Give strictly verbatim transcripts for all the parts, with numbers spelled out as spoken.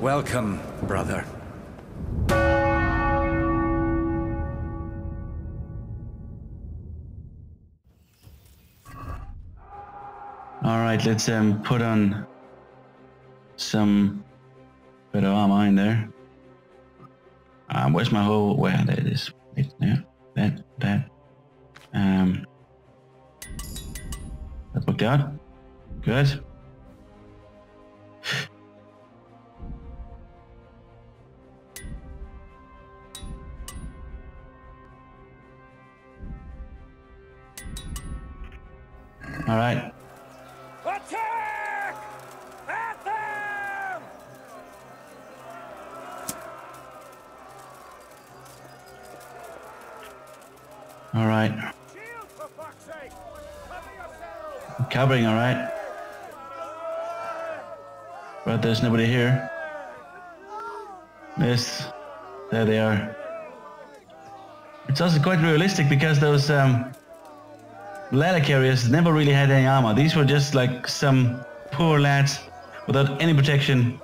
Welcome, brother. Alright, let's um, put on some better armor in there. Um, where's my whole... where there it is. Right there. That, that. Um, that worked out. Good. All right. Attack! At them! All right. Shield for fuck's sake! Cover yourself! I'm covering, all right. But there's nobody here. Yes, there they are. It's also quite realistic because those um. ladder carriers never really had any armor. These were just like some poor lads without any protection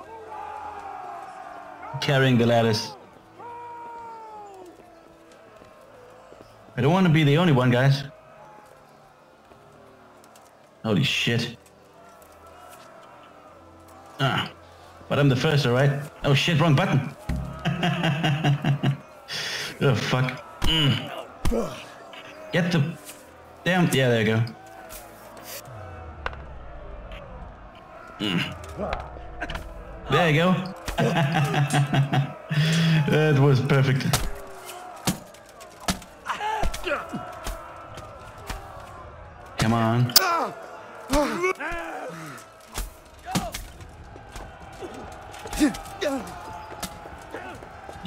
carrying the ladders. I don't want to be the only one, guys. Holy shit. Ah, but I'm the first, alright? Oh shit, wrong button. Oh fuck. Mm. Get the... Damn, yeah, there you go. Mm. There you go. That was perfect. Come on.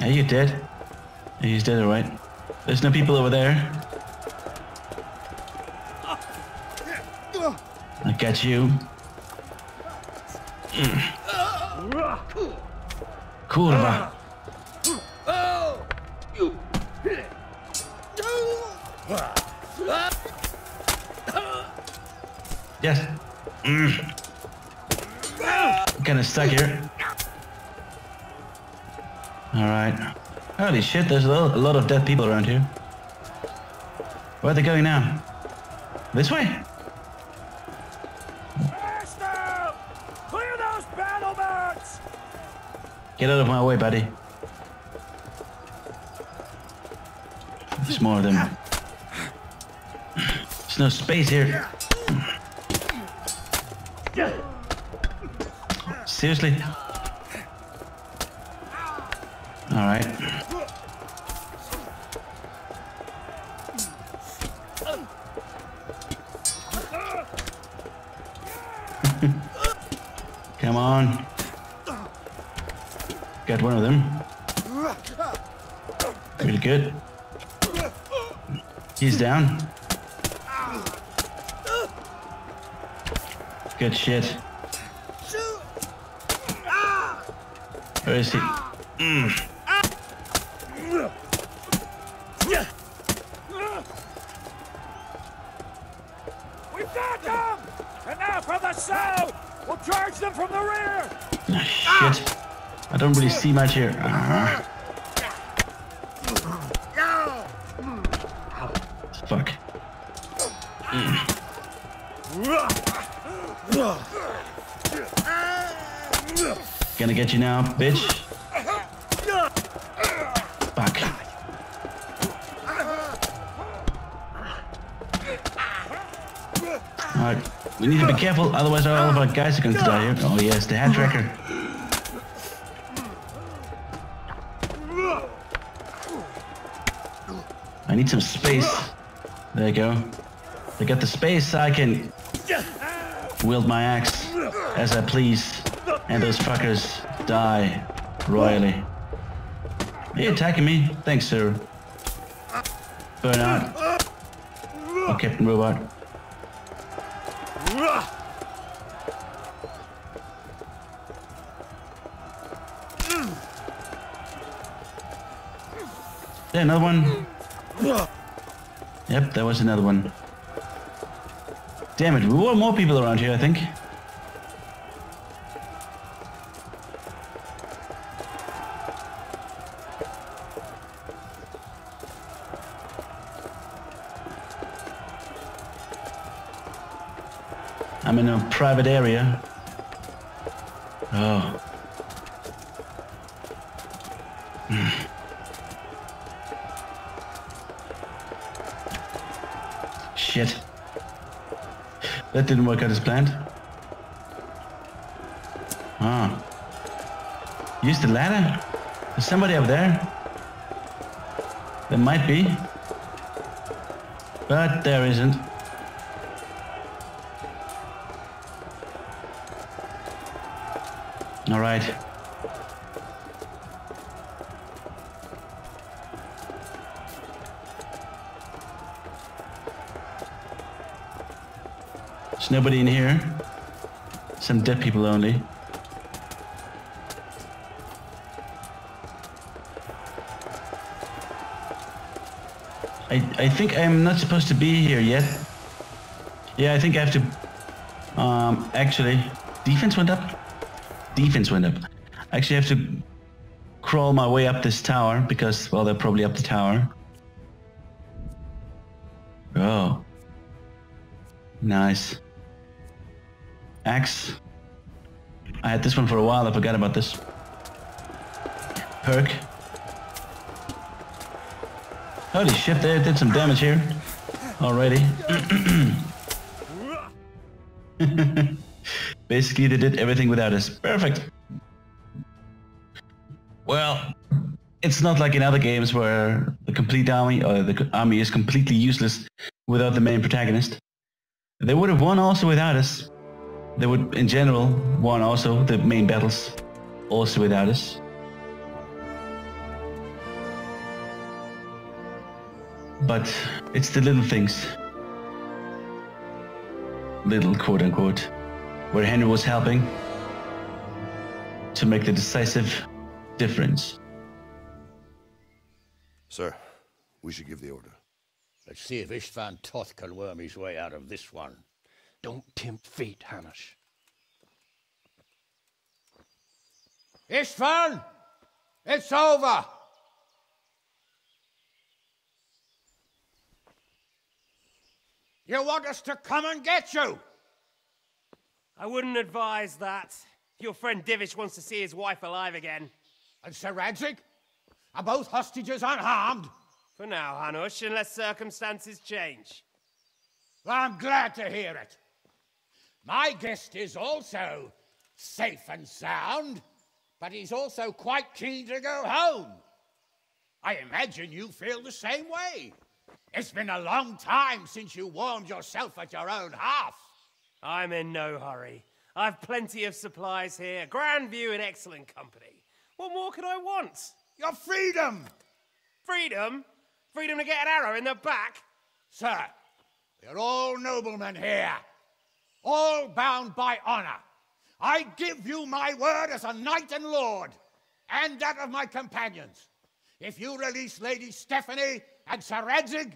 Are you dead? He's dead, all right. There's no people over there. I got you. Mm. Kurwa. Yes. Mm. I'm kinda stuck here. Alright. Holy shit, there's a lot, a lot of dead people around here. Where are they going now? This way? Get out of my way, buddy. There's more of them. There's no space here. Seriously? All right. Come on. Got one of them. Really good. He's down. Good shit. Where is he? Mm. We've got them! And now from the south! We'll charge them from the rear! Oh, shit. I don't really see much here. Uh-huh. Fuck. Mm. Gonna get you now, bitch. Fuck. Alright, we need to be careful, otherwise all of our guys are going to die here. Oh yes, the hat tracker. I need some space. There you go. I got the space, I can wield my axe as I please. And those fuckers die royally. Are you attacking me? Thanks, sir. Burn out. Oh, Captain Robot. There, another one. Yep, there was another one. Damn it, we want more people around here, I think. I'm in a private area. Oh. Mm. Shit. That didn't work out as planned. Ah. Use the ladder? There's somebody up there. There might be. But there isn't. All right. There's nobody in here. Some dead people only. I, I think I'm not supposed to be here yet. Yeah, I think I have to... Um, actually... Defense went up? Defense went up. I actually have to crawl my way up this tower because, well, they're probably up the tower. Oh. Nice. Axe. I had this one for a while, I forgot about this. Perk. Holy shit, they did some damage here already. Basically, they did everything without us. Perfect. Well, it's not like in other games where the complete army or the army is completely useless without the main protagonist. They would have won also without us. They would, in general, won also the main battles also without us. But it's the little things, little quote unquote, where Henry was helping to make the decisive difference. Sir, we should give the order. Let's see if Istvan Toth can worm his way out of this one. Don't tempt fate, Hanush. Istvan! It's over! You want us to come and get you? I wouldn't advise that. Your friend Divish wants to see his wife alive again. And Sir Radzig? Are both hostages unharmed? For now, Hanush, unless circumstances change. I'm glad to hear it. My guest is also safe and sound, but he's also quite keen to go home. I imagine you feel the same way. It's been a long time since you warmed yourself at your own hearth. I'm in no hurry. I've plenty of supplies here, grand view and excellent company. What more could I want? Your freedom! Freedom? Freedom to get an arrow in the back? Sir, we are all noblemen here, all bound by honor. I give you my word as a knight and lord, and that of my companions. If you release Lady Stephanie and Sir Radzig,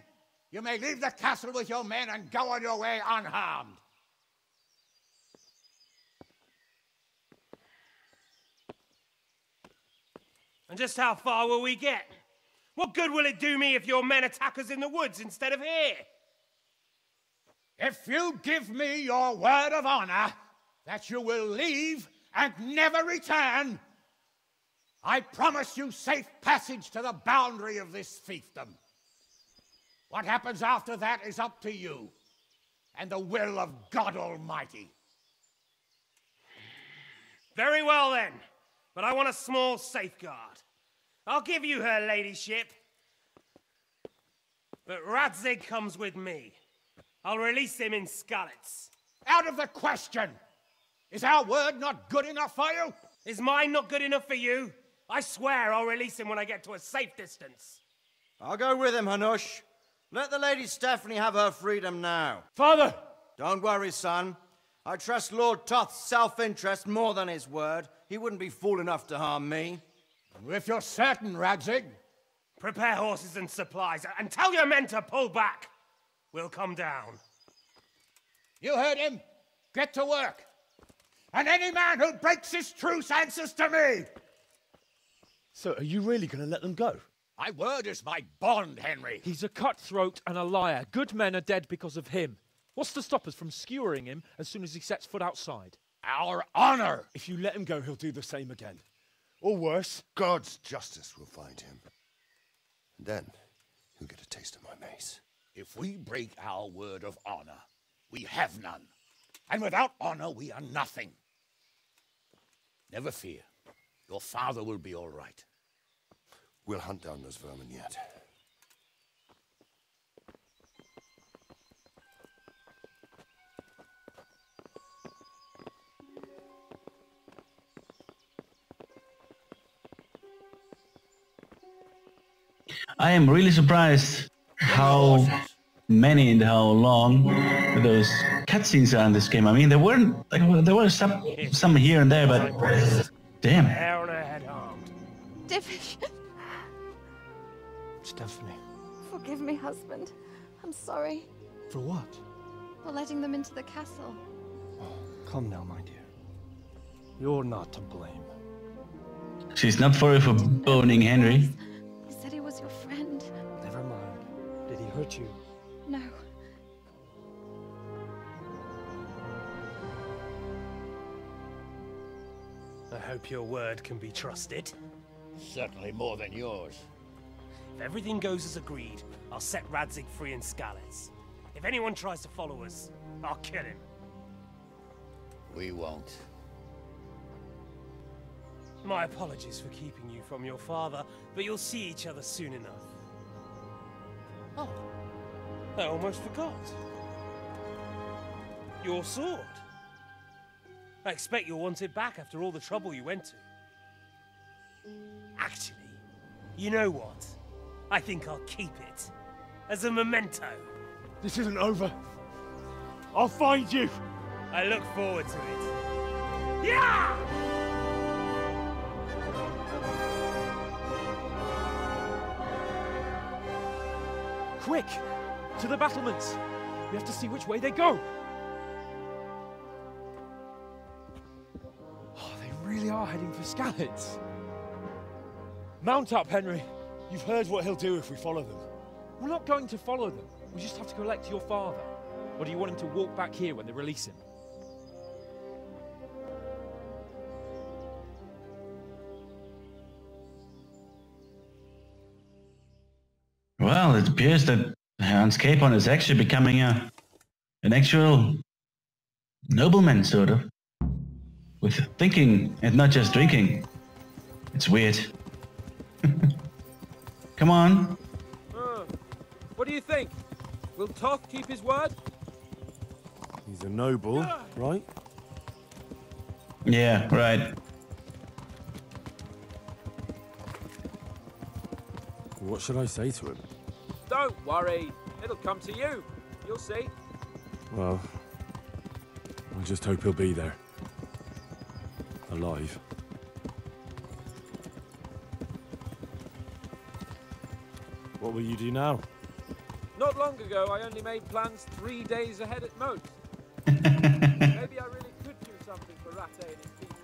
you may leave the castle with your men and go on your way unharmed. And just how far will we get? What good will it do me if your men attack us in the woods instead of here? If you give me your word of honor that you will leave and never return, I promise you safe passage to the boundary of this fiefdom. What happens after that is up to you and the will of God Almighty. Very well then, but I want a small safeguard. I'll give you her ladyship, but Radzig comes with me. I'll release him in Skalitz. Out of the question! Is our word not good enough for you? Is mine not good enough for you? I swear I'll release him when I get to a safe distance. I'll go with him, Hanush. Let the Lady Stephanie have her freedom now. Father! Don't worry, son. I trust Lord Toth's self-interest more than his word. He wouldn't be fool enough to harm me. If you're certain, Radzig. Prepare horses and supplies, and tell your men to pull back. We'll come down. You heard him. Get to work. And any man who breaks this truce answers to me! So, are you really going to let them go? My word is my bond, Henry. He's a cutthroat and a liar. Good men are dead because of him. What's to stop us from skewering him as soon as he sets foot outside? Our honor! If you let him go, he'll do the same again. Or worse. God's justice will find him. And then, he'll get a taste of my mace. If we break our word of honor, we have none. And without honor, we are nothing. Never fear. Your father will be all right. We'll hunt down those vermin yet. I am really surprised how many and how long those cutscenes are in this game. I mean, there weren't, like, there were some, some here and there, but damn. Difficult. Stephanie. Forgive me, husband. I'm sorry. For what? For letting them into the castle. Oh, come now, my dear. You're not to blame. She's not sorry for boning Henry. He said he was your friend. Never mind. Did he hurt you? No. I hope your word can be trusted. Certainly more than yours. If everything goes as agreed, I'll set Radzig free in Skalitz. If anyone tries to follow us, I'll kill him. We won't. My apologies for keeping you from your father, but you'll see each other soon enough. Oh, I almost forgot. Your sword. I expect you'll want it back after all the trouble you went to. Actually, you know what? I think I'll keep it. As a memento. This isn't over. I'll find you. I look forward to it. Yeah! Quick! To the battlements! We have to see which way they go! Oh, they really are heading for Skalitz. Mount up, Henry. You've heard what he'll do if we follow them. We're not going to follow them. We just have to collect your father. Or do you want him to walk back here when they release him? Well, it appears that Hans Capon is actually becoming a, an actual nobleman, sort of. With thinking and not just drinking. It's weird. Come on. Uh, what do you think? Will Toth keep his word? He's a noble, uh. right? Yeah, right. What should I say to him? Don't worry. It'll come to you. You'll see. Well, I just hope he'll be there. Alive. What will you do now? Not long ago, I only made plans three days ahead at most. Maybe I really could do something for Ratay and his people.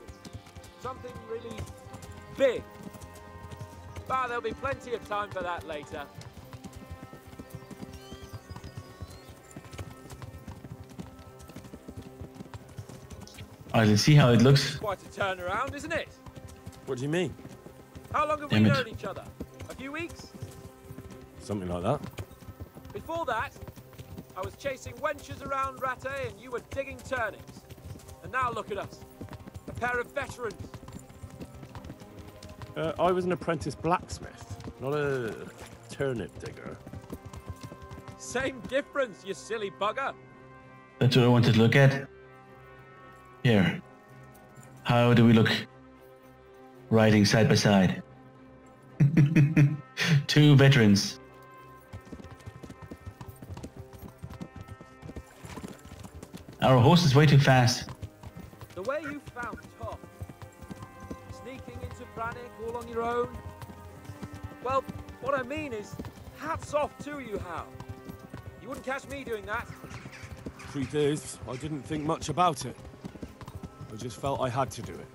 Something really big. But there'll be plenty of time for that later. I can see how it looks. Quite a turnaround, isn't it? What do you mean? How long have Damn we known it. each other? A few weeks? Something like that. Before that, I was chasing wenches around Ratay and you were digging turnips. And now look at us. A pair of veterans. Uh, I was an apprentice blacksmith, not a turnip digger. Same difference, you silly bugger. That's what I wanted to look at. Here. How do we look? Riding side by side. Two veterans. Our horse is way too fast. The way you found Tom, sneaking into Vranik all on your own. Well, what I mean is, hats off to you, Hal. You wouldn't catch me doing that. Truth is, I didn't think much about it. I just felt I had to do it.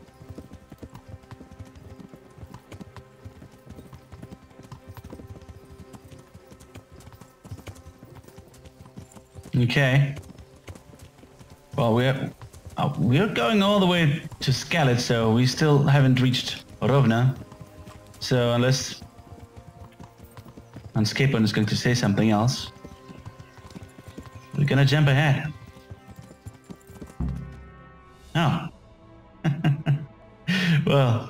Okay. Well, we're uh, we're going all the way to Skalitz, so we still haven't reached Orovna. So unless Skapon is going to say something else, we're gonna jump ahead. Oh. Well,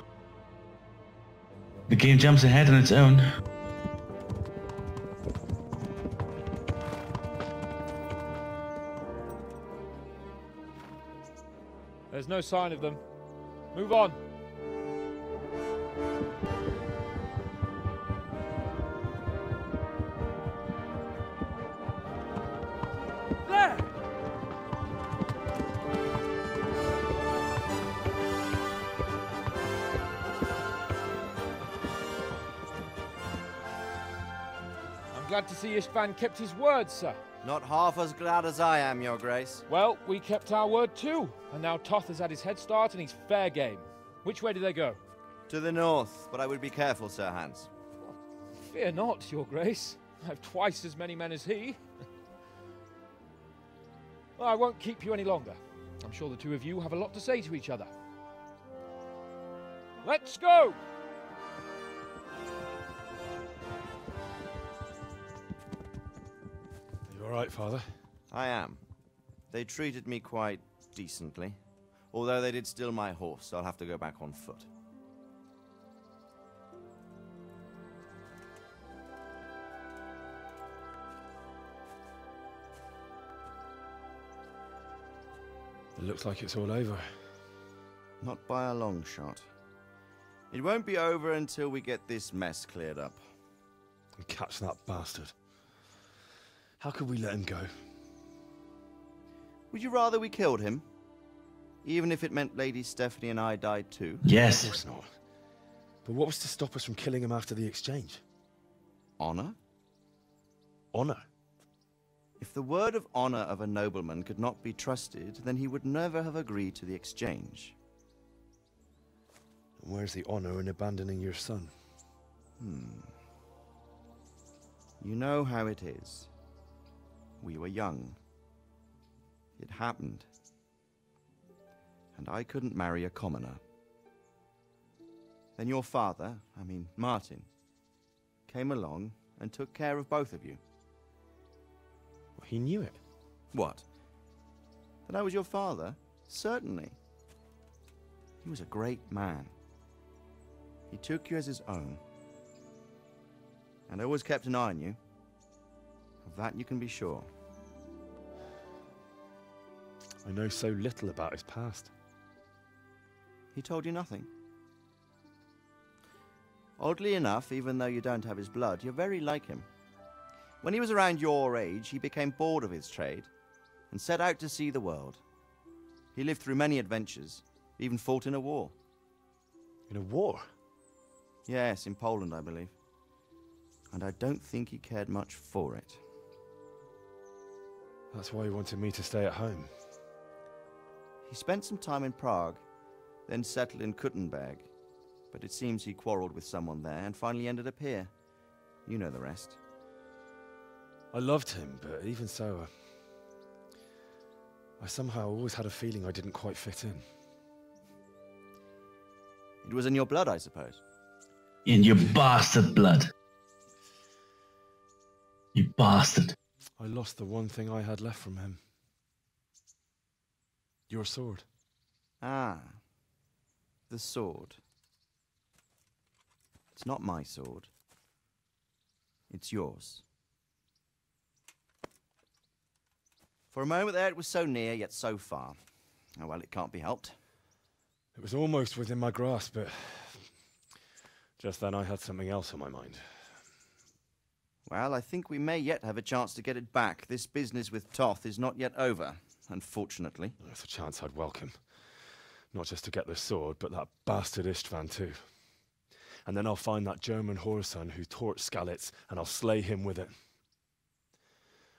the game jumps ahead on its own. There's no sign of them. Move on. There! I'm glad to see Istvan kept his word, sir. Not half as glad as I am, Your Grace. Well, we kept our word too, and now Toth has had his head start and he's fair game. Which way do they go? To the north, but I would be careful, Sir Hans. Fear not, Your Grace. I have twice as many men as he. Well, I won't keep you any longer. I'm sure the two of you have a lot to say to each other. Let's go! All right, Father. I am. They treated me quite decently, although they did steal my horse, so I'll have to go back on foot. It looks like it's all over. Not by a long shot. It won't be over until we get this mess cleared up. And catch that bastard. How could we let him go? Would you rather we killed him? Even if it meant Lady Stephanie and I died too? Yes. Of course not. But what was to stop us from killing him after the exchange? Honor? Honor? If the word of honor of a nobleman could not be trusted, then he would never have agreed to the exchange. And where's the honor in abandoning your son? Hmm. You know how it is. We were young. It happened. And I couldn't marry a commoner. Then your father, I mean Martin, came along and took care of both of you. Well, he knew it. What? That I was your father? Certainly. He was a great man. He took you as his own. And I always kept an eye on you. Of that you can be sure. I know so little about his past. He told you nothing. Oddly enough, even though you don't have his blood, you're very like him. When he was around your age, he became bored of his trade and set out to see the world. He lived through many adventures, even fought in a war. In a war? Yes, in Poland, I believe. And I don't think he cared much for it. That's why he wanted me to stay at home. He spent some time in Prague, then settled in Kuttenberg, but it seems he quarreled with someone there and finally ended up here. You know the rest. I loved him, but even so, uh, I somehow always had a feeling I didn't quite fit in. It was in your blood, I suppose. In your bastard blood. You bastard. I lost the one thing I had left from him. Your sword. Ah, the sword. It's not my sword. It's yours. For a moment there, it was so near, yet so far. Oh well, it can't be helped. It was almost within my grasp, but just then I had something else on my mind. Well, I think we may yet have a chance to get it back. This business with Toth is not yet over, unfortunately. That's a chance I'd welcome. Not just to get the sword, but that bastard Istvan too. And then I'll find that German whoreson who torched Skalitz, and I'll slay him with it.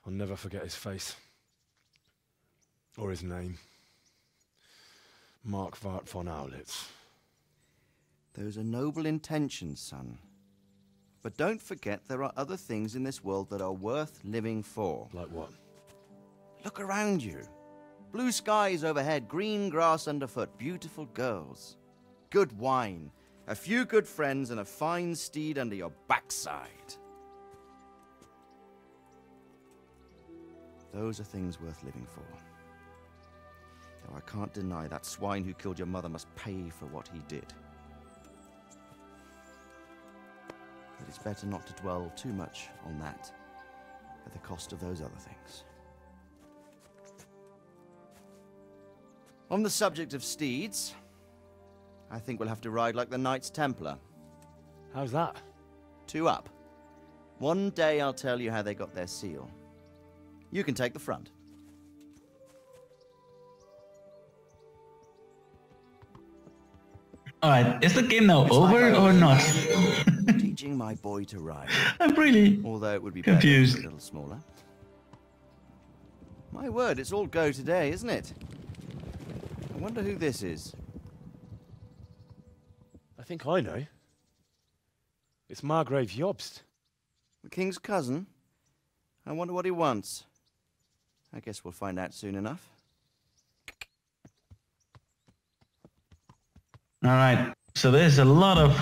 I'll never forget his face. Or his name. Markvart von Aulitz. Those are noble intentions, son. But don't forget there are other things in this world that are worth living for. Like what? Look around you. Blue skies overhead, green grass underfoot, beautiful girls. Good wine, a few good friends, and a fine steed under your backside. Those are things worth living for. Though I can't deny that swine who killed your mother must pay for what he did. But it's better not to dwell too much on that at the cost of those other things. On the subject of steeds, I think we'll have to ride like the Knights Templar. How's that? Two up. One day I'll tell you how they got their seal. You can take the front. Alright, is the game now over or not? Teaching my boy to ride. I'm really Although it would be confused. Better, a little smaller. My word, it's all go today, isn't it? I wonder who this is. I think I know. It's Margrave Jobst. The king's cousin? I wonder what he wants. I guess we'll find out soon enough. All right, so there's a lot of...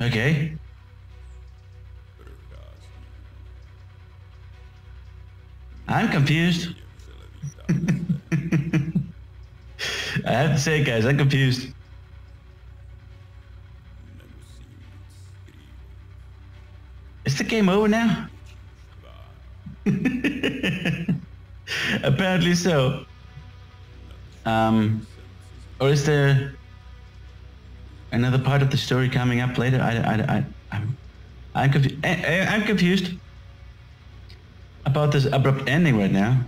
Okay. I'm confused. I have to say, guys, I'm confused. Is the game over now? Apparently so. Um, or is there another part of the story coming up later? I, I, I, I'm, I'm confused. I'm confused about this abrupt ending right now.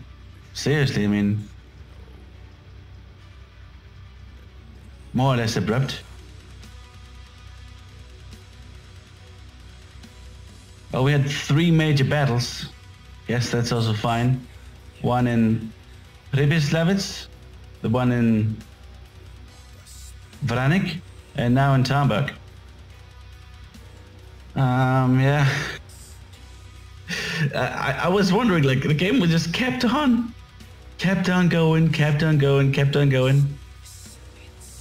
Seriously, I mean, more or less abrupt. Well, we had three major battles. Yes, that's also fine. One in Rybyslavitz, the one in Vranik, and now in Talmberg. Um, yeah. I, I was wondering, like, the game was just kept on. Kept on going, kept on going, kept on going.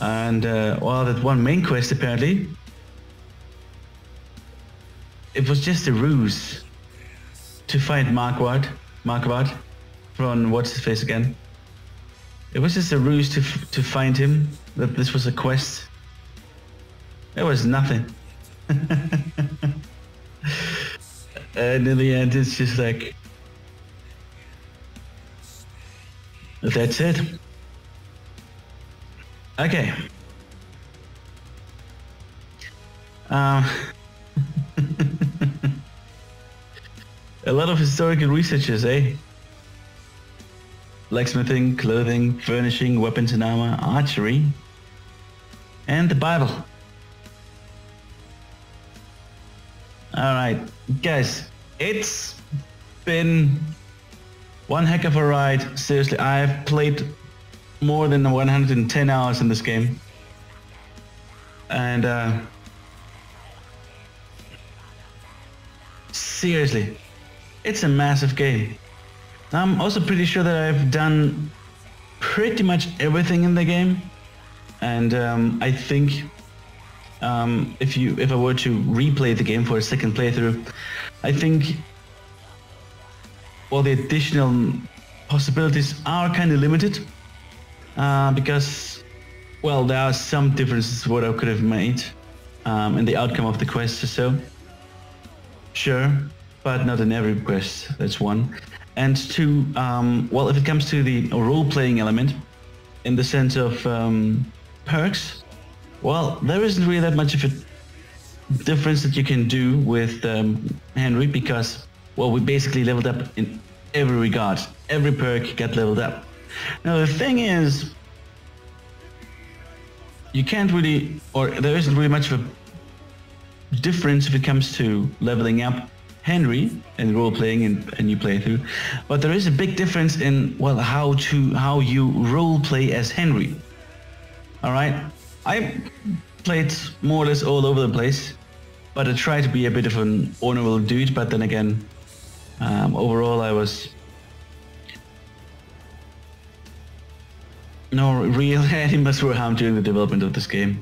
And, uh, well, that one main quest, apparently. It was just a ruse to find Markvart, Markvart. From what's his face again? It was just a ruse to f to find him. That this was a quest. It was nothing. And in the end, it's just like that's it. Okay. Um. A lot of historical researchers, eh? Blacksmithing, clothing, furnishing, weapons and armor, archery, and the Bible. Alright, guys, it's been one heck of a ride. Seriously, I've played more than one hundred ten hours in this game. And, uh, seriously, it's a massive game. I'm also pretty sure that I've done pretty much everything in the game, and um, I think um, if you if I were to replay the game for a second playthrough, I think all well, the additional possibilities are kind of limited uh, because well there are some differences what I could have made um, in the outcome of the quest or so. Sure, but not in every quest. That's one. And two, um, well, if it comes to the role-playing element, in the sense of um, perks, well, there isn't really that much of a difference that you can do with um, Henry because, well, we basically leveled up in every regard. Every perk got leveled up. Now, the thing is, you can't really, or there isn't really much of a difference if it comes to leveling up Henry and role-playing and, and you play through, but there is a big difference in, well, how to how you role-play as Henry. All right, I played more or less all over the place, But I tried to be a bit of an honorable dude, but then again, um, overall I was no real animals were harmed during the development of this game.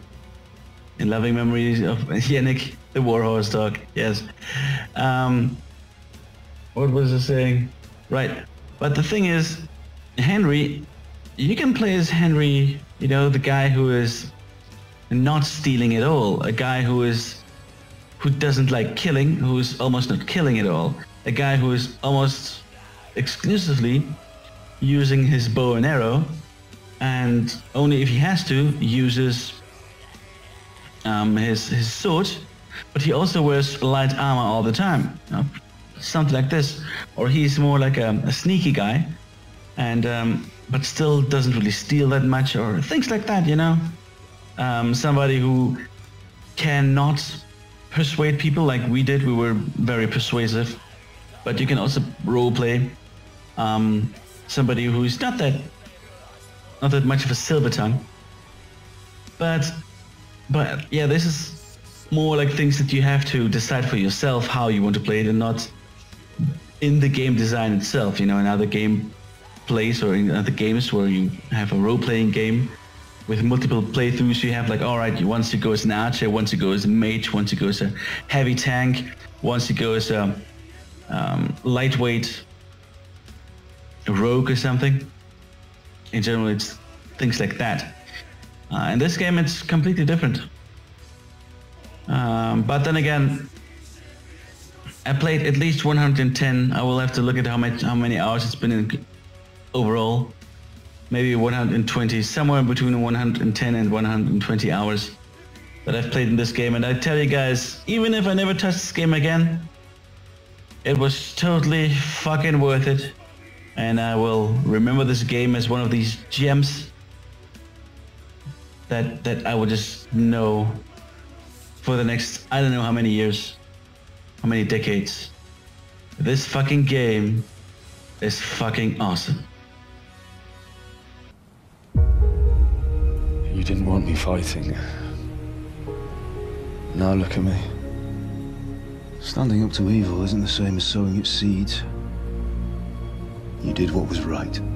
In loving memories of Yannick, the Warhorse dog. Yes. Um, what was I saying? Right. But the thing is, Henry, you can play as Henry, you know, the guy who is not stealing at all, a guy who is who doesn't like killing, who's almost not killing at all, a guy who is almost exclusively using his bow and arrow, and only if he has to uses um, his his sword, but he also wears light armor all the time, you know? Something like this. Or he's more like a, a sneaky guy, and um, but still doesn't really steal that much, or things like that, you know. Um, somebody who cannot persuade people like we did. We were very persuasive, but you can also roleplay um, somebody who's not that not that much of a silver tongue. But but yeah, this is more like things that you have to decide for yourself how you want to play it, and not in the game design itself. You know, in other game plays or in other games where you have a role-playing game with multiple playthroughs, you have like, all right, once you go as an archer, once you go as a mage, once you go as a heavy tank, once you go as a um, lightweight rogue or something. In general, it's things like that. Uh, in this game, it's completely different. Um, but then again, I played at least one hundred ten. I will have to look at how much, how many hours it's been in overall. Maybe one hundred twenty, somewhere between one hundred ten and one hundred twenty hours that I've played in this game. And I tell you guys, even if I never touch this game again, it was totally fucking worth it. And I will remember this game as one of these gems that that I will just know for the next, I don't know how many years, how many decades. This fucking game is fucking awesome. You didn't want me fighting. Now look at me. Standing up to evil isn't the same as sowing its seeds. You did what was right.